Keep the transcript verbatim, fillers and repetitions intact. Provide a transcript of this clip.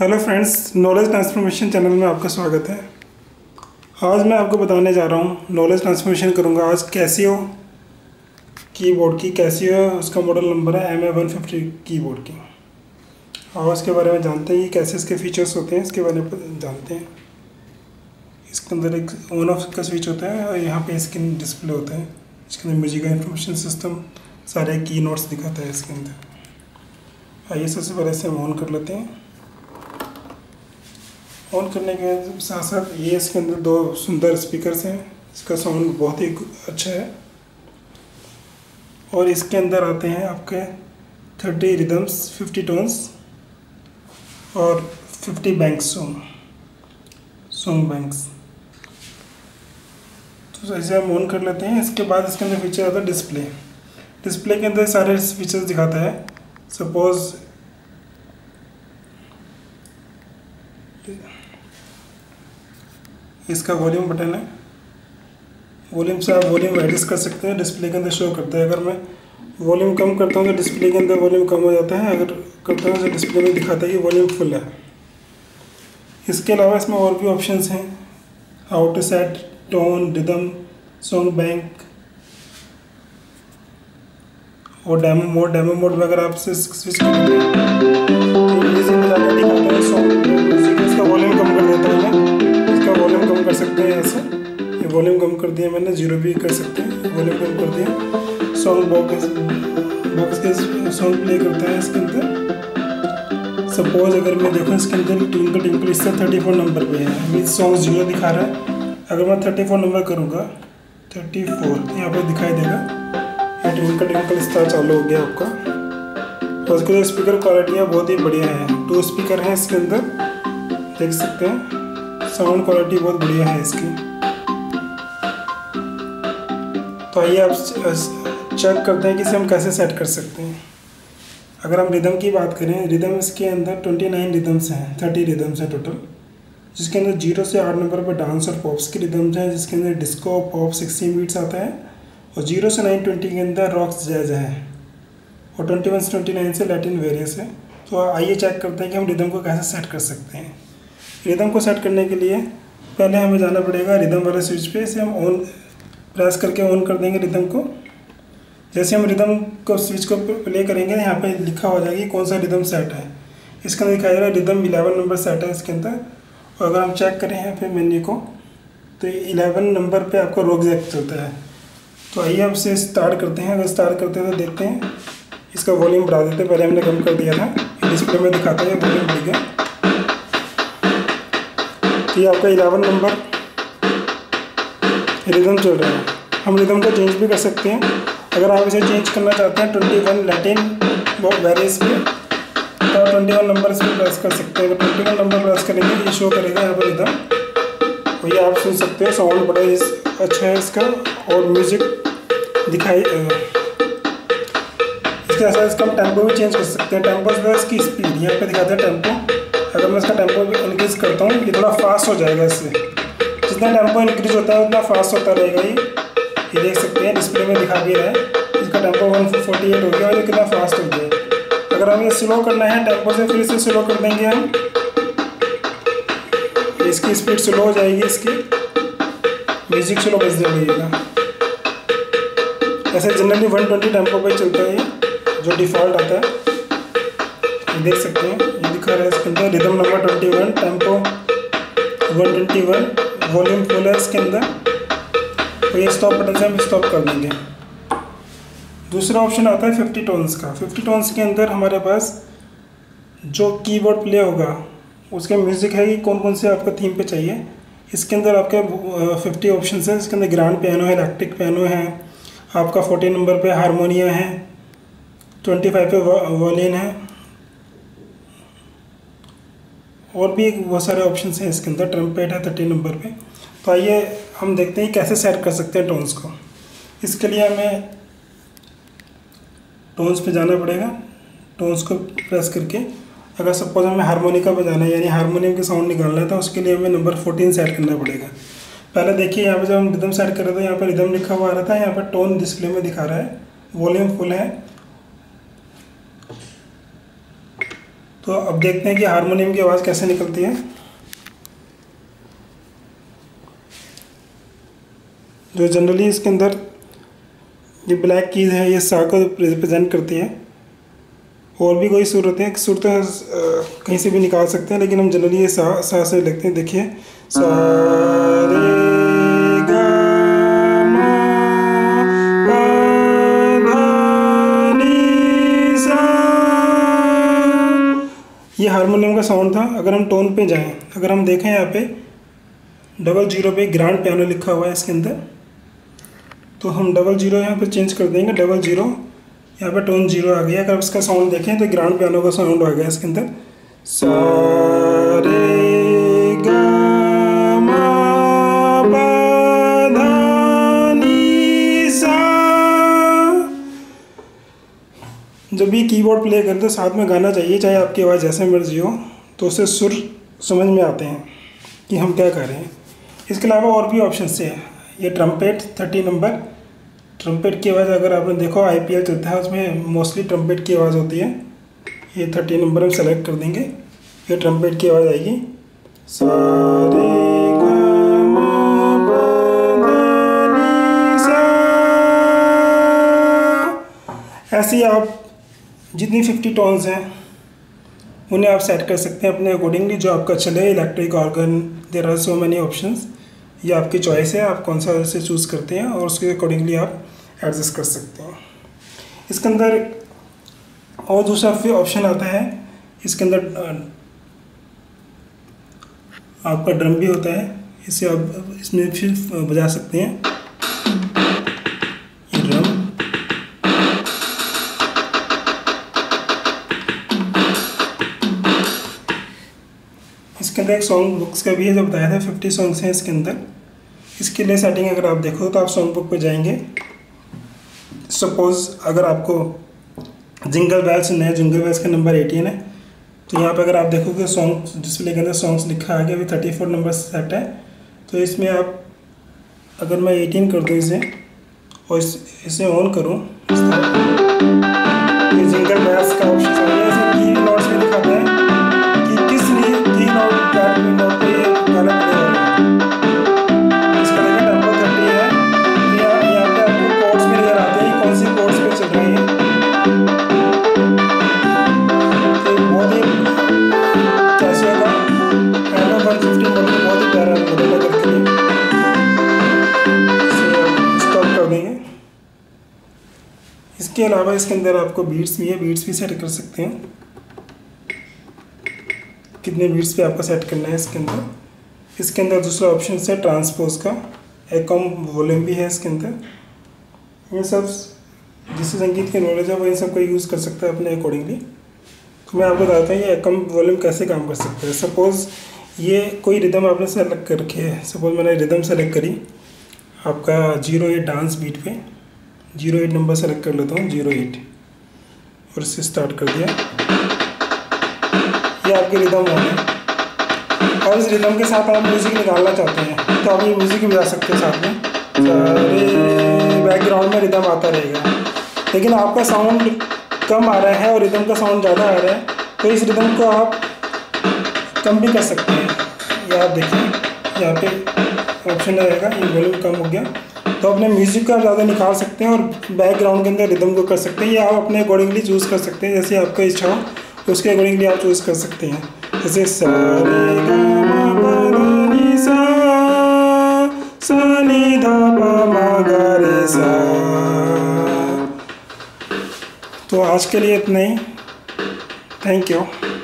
Hello friends, knowledge transformation channel में आपका स्वागत है। आज मैं आपको बताने जा रहा हूँ, नॉलेज ट्रांसफॉर्मेशन करूँगा आज कैसियो कीबोर्ड की। कैसियो है, उसका मॉडल नंबर है M A one fifty keyboard की। और इसके बारे में जानते हैं कि कैसे इसके फीचर्स होते हैं, इसके बारे में जानते हैं। इसके अंदर एक ऑन ऑफ का स्विच होता है और यहाँ पर स्क्रीन डिस्प्ले होता है। इसके अंदर म्यूजिक इंफॉर्मेशन सिस्टम, सारे की नोट्स दिखाता है इसके अंदर। आइए सबसे पहले इसे हम ऑन कर लेते हैं। ऑन करने के साथ साथ ये इसके अंदर दो सुंदर स्पीकर्स हैं। इसका साउंड बहुत ही अच्छा है। और इसके अंदर आते हैं आपके थर्टी रिदम्स, फिफ्टी टोन्स और fifty banks song song banks. तो इसे हम ऑन कर लेते हैं। इसके बाद इसके अंदर फीचर आता है डिस्प्ले। डिस्प्ले के अंदर सारे फीचर्स दिखाता है। सपोज इसका वॉल्यूम बटन है, वॉल्यूम से आप वॉल्यूम एडजस्ट कर सकते हैं। डिस्प्ले के अंदर शो करता है। अगर मैं वॉल्यूम कम करता हूँ तो डिस्प्ले के अंदर वॉल्यूम कम हो जाता है, अगर करता हूँ तो डिस्प्ले में दिखाता है कि वॉल्यूम फुल है। इसके अलावा इसमें और भी ऑप्शंस हैं, how to set tone, rhythm, song bank और डेमो मोड। डेमो मोड में अगर आप स्विच करते हैं सॉन्ग का वॉल्यूम कम कर देता है। वॉल्यूम कम कर सकते हैं ऐसे, ये वॉल्यूम कम कर दिया मैंने, जीरो भी कर सकते हैं, वॉल्यूम कम कर दिया। सॉन्ग बॉक्स बॉक्स के सॉन्ग प्ले करता है इसके अंदर। सपोज अगर मैं देखूँ इसके अंदर ट्विंकल ट्विंकल इससे थर्टी फोर नंबर पे है, अभी सॉन्ग जीरो दिखा रहा है। अगर मैं थर्टी फोर नंबर करूँगा, थर्टी फोर यहाँ पर दिखाई देगा, ये ट्विंकल ट्विंकल स्टार चालू हो गया आपका। और उसके जो स्पीकर क्वालिटी है बहुत ही बढ़िया है। टू स्पीकर हैं इसके अंदर, देख सकते हैं। साउंड क्वालिटी बहुत बढ़िया है इसकी। तो आइए आप चेक करते हैं कि इसे हम कैसे सेट कर सकते हैं। अगर हम रिदम की बात करें, रिदम इसके अंदर उनतीस रिदम्स हैं, तीस रिदम्स हैं टोटल, जिसके अंदर जीरो से आठ नंबर पर डांस और पॉप्स की रिदम्स हैं, जिसके अंदर डिस्को पॉप सिक्सटीन बीट्स आता है। और जीरो से नाइन ट्वेंटी के अंदर रॉक्स जैज है और ट्वेंटी वन से ट्वेंटी नाइन से लैटिन वेरियस है। तो आइए चेक करते हैं कि हम रिदम को कैसे सेट कर सकते हैं। रिदम को सेट करने के लिए पहले हमें जाना पड़ेगा रिदम वाले स्विच पे। इसे हम ऑन प्रेस करके ऑन कर देंगे रिदम को। जैसे हम रिदम को स्विच को प्ले करेंगे, यहाँ पे लिखा हो जाएगी कौन सा रिदम सेट है। इसके अंदर दिखाई दे रहा है रिदम इलेवन नंबर सेट है इसके अंदर। और अगर हम चेक करें यहाँ पे मेन्यू को, तो इलेवन नंबर पर आपका रॉक जैज चलता है। तो आइए हम इसे स्टार्ट करते हैं। अगर स्टार्ट करते हैं तो देखते हैं, इसका वॉल्यूम बढ़ा देते हैं, पहले हमने कम कर दिया था, डिस्प्ले में दिखाता है वॉल्यूम बढ़ गया। ये आपका इलेवन नंबर रिदम चल रहा है। हम रिदम को चेंज भी कर सकते हैं। अगर आप इसे चेंज करना चाहते हैं ट्वेंटी वन लैटिन वेरियस पे, तो ट्वेंटी वन नंबर इस पर प्रेस कर सकते हैं। अगर ट्वेंटी वन नंबर प्रेस करेंगे ये शो करेगा यहाँ पर रिदम। और ये आप सुन सकते हैं, साउंड बड़ा इस अच्छा है इसका। और म्यूज़िक दिखाई इसके ऐसा इसका हम टेम्पो भी चेंज कर सकते हैं। टेम्पो जो है इसकी स्पीड यहाँ पर दिखाते हैं टेम्पो। अगर मैं इसका टेम्पो भी इंक्रीज़ करता हूँ, ये थोड़ा फास्ट हो जाएगा। इससे जितना टेम्पो इंक्रीज़ होता है उतना फास्ट होता रहेगा ये। ये देख सकते हैं डिस्प्ले में दिखा भी रहा है, इसका टेम्पो वन फोर्टी एट हो गया और ये कितना फास्ट हो गया। अगर हमें स्लो करना है टेम्पो से, फिर इसे स्लो कर देंगे हम, इसकी स्पीड स्लो हो जाएगी, इसकी म्यूज़िक स्लो बज जाएगा। ऐसे जनरली वन ट्वेंटी टेम्पो पर चलता है जो डिफ़ॉल्ट आता है। देख सकते हैं ये दिखा रहा है इसके अंदर rhythm number twenty one, tempo one twenty one, volume full है इसके अंदर। और ये स्टॉप बटन से हम स्टॉप कर देंगे। दूसरा ऑप्शन आता है फिफ्टी टोन्स का। फिफ्टी टोन्स के अंदर हमारे पास जो कीबोर्ड प्ले होगा उसका म्यूज़िक है कि कौन कौन से आपको थीम पे चाहिए। इसके अंदर आपके फिफ्टी ऑप्शन है। इसके अंदर ग्रांड पियानो है, इलेक्ट्रिक पियानो है आपका, फोर्टी नंबर पर हारमोनिया है, ट्वेंटी फाइव पे वॉलिन है, और भी बहुत सारे ऑप्शंस हैं इसके अंदर। ट्रम्पेट है थर्टी नंबर पे। तो आइए हम देखते हैं कैसे सेट कर सकते हैं टोन्स को। इसके लिए हमें टोन्स पे जाना पड़ेगा, टोन्स को प्रेस करके। अगर सपोज हमें हारमोनिका बजाना है, यानी हारमोनियम के साउंड निकालना है, तो उसके लिए हमें नंबर फोर्टीन सेट करना पड़ेगा। पहले देखिए यहाँ पर जब हम रिदम सेट कर रहे थे, यहाँ पर रिदम लिखा हुआ आ रहा था, यहाँ पर टोन डिस्प्ले में दिखा रहा है, वॉल्यूम फुल है तो अब देखते हैं कि हारमोनियम की आवाज़ कैसे निकलती है। जो जनरली इसके अंदर ये ब्लैक कीज है, ये सा को रिप्रेजेंट करती है। और भी कोई सुर होते हैं, सुर तो कहीं से भी निकाल सकते हैं, लेकिन हम जनरली ये सा सा से लिखते हैं। देखिए सा रे गा मा पा धा नी सा, ये हारमोनियम का साउंड था। अगर हम टोन पे जाएं, अगर हम देखें यहाँ पे डबल जीरो पे ग्रांड पियानो लिखा हुआ है इसके अंदर, तो हम डबल जीरो यहाँ पर चेंज कर देंगे। डबल जीरो यहाँ पर टोन जीरो आ गया। अगर इसका साउंड देखें तो ग्रांड पियानो का साउंड आ गया इसके अंदर। सा रे गा मा पा धा नी सा। जब भी कीबोर्ड प्ले करें तो साथ में गाना चाहिए, चाहे आपकी आवाज़ जैसे मर्जी हो, तो उससे सुर समझ में आते हैं कि हम क्या कर रहे हैं। इसके अलावा और भी ऑप्शंस है। ये ट्रम्पेट थर्टी नंबर, ट्रम्पेट की आवाज़ अगर आपने देखो आईपीएल चलता है, उसमें मोस्टली ट्रम्पेट की आवाज़ होती है। ये थर्टी नंबर हम सेलेक्ट कर देंगे, ये ट्रम्पेट की आवाज़ आएगी। सा रे गा मा पा धा नी सा। ऐसी आप जितनी फिफ्टी टोन्स हैं उन्हें आप सेट कर सकते हैं अपने अकॉर्डिंगली, जो आपका चले। Electric organ, there are so many options. ये आपकी चॉइस है, आप कौन सा उसे चूज़ करते हैं और उसके अकॉर्डिंगली आप एडजस्ट कर सकते हैं। इसके अंदर और दूसरा फिर ऑप्शन आता है। इसके अंदर आपका ड्रम भी होता है, इसे आप इसमें फिर बजा सकते हैं। ये ड्रम इसके अंदर एक सॉन्ग बुक्स का भी है, जो बताया था फिफ्टी सॉन्ग्स हैं इसके अंदर। इसके लिए सेटिंग अगर आप देखो तो आप सॉन्ग बुक पर जाएंगे। सपोज़ अगर आपको जिंगल बेल सुनना है, जिंगल बेल्स का नंबर एटीन है, तो यहाँ पर अगर आप देखोगे सॉन्ग डिस्प्ले के अंदर सॉन्ग्स लिखा आ गया। अभी थर्टी फोर नंबर सेट है, तो इसमें आप अगर मैं एटीन कर दूँ इसे और इस, इसे ऑन करूँ, ये जिंगल बेल्स का ऑप्शन आ गया। इसे की नोट्स में दिखाते हैं कि किस लिए की नोट चार नोट पे गाना प्ले हो रहा है। इसके अलावा इसके अंदर आपको बीट्स भी है, बीट्स भी सेट कर सकते हैं, कितने बीट्स पे आपको सेट करना है इसके अंदर। इसके अंदर दूसरा ऑप्शन है ट्रांसपोज का, एकॉम वॉल्यूम भी है इसके अंदर। ये सब जिससे संगीत के नॉलेज है वो इन सब को यूज़ कर सकता है अपने अकॉर्डिंगली। तो मैं आपको बताता हूँ ये एकॉम वॉल्यूम कैसे काम कर सकता है। सपोज़ ये कोई रिदम आपने सेलेक्ट कर रखी है, सपोज़ मैंने रिदम सेलेक्ट करी आपका जीरो एट डांस बीट पे, जीरो एट नंबर सेलेक्ट कर लेता हूँ, जीरो एट, और इससे स्टार्ट कर दिया। ये आपकी रिदम हो गई, और इस रिदम के साथ आप म्यूज़िक निकालना चाहते हैं तो आप ये म्यूज़िक बजा सकते हैं साथ में। बैकग्राउंड में रिदम आता रहेगा, लेकिन आपका साउंड कम आ रहा है और रिदम का साउंड ज़्यादा आ रहा है, तो इस रिदम को आप कम भी कर सकते हैं। ये आप देखिए यहाँ पे ऑप्शन रहेगा, ये वॉल्यूम कम हो गया, तो अपने म्यूज़िक को आप ज़्यादा निकाल सकते हैं और बैकग्राउंड के अंदर रिदम को कर सकते हैं। ये आप अपने अकॉर्डिंगली चूज़ कर सकते हैं, जैसे आपका इच्छा हो तो उसके अकॉर्डिंगली आप चूज़ कर सकते हैं। जैसे सा रे गा मा पा नी सा, सा नी धा पा मा गा रे सा। तो आज के लिए इतना ही, थैंक यू।